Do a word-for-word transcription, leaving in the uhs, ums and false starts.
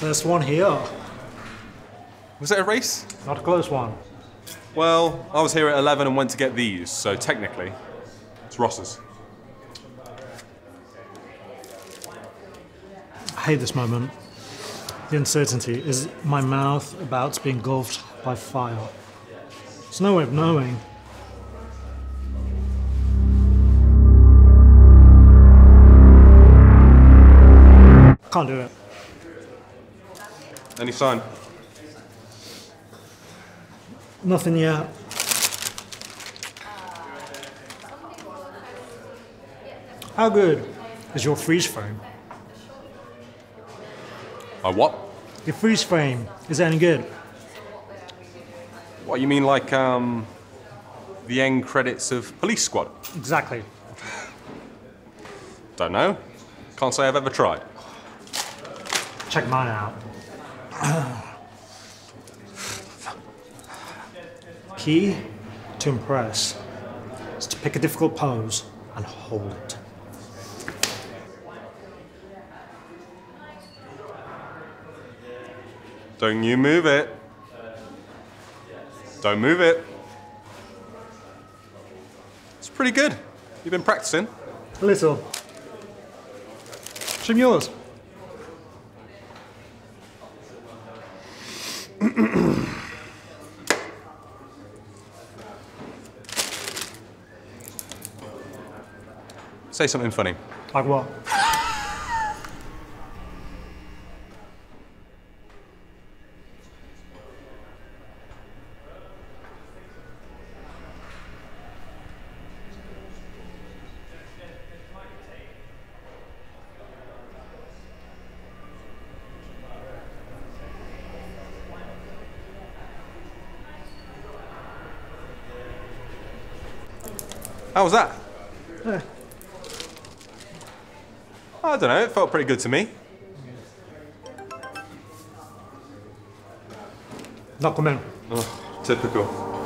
There's one here. Was it a race? Not a close one. Well, I was here at eleven and went to get these, so technically, it's Ross's. I hate this moment. The uncertainty is my mouth about to be engulfed by fire. There's no way of knowing. Can't do it. Any sign? Nothing yet. How good is your freeze frame? My what? Your freeze frame. Is that any good? What, you mean like um, the end credits of Police Squad? Exactly. Don't know. Can't say I've ever tried. Check mine out. Key to impress is to pick a difficult pose and hold it. Don't you move it. Don't move it. It's pretty good. You've been practicing? A little. Show me yours. Say something funny. Like what? How was that? Yeah. I don't know, it felt pretty good to me. Not coming. Oh, typical.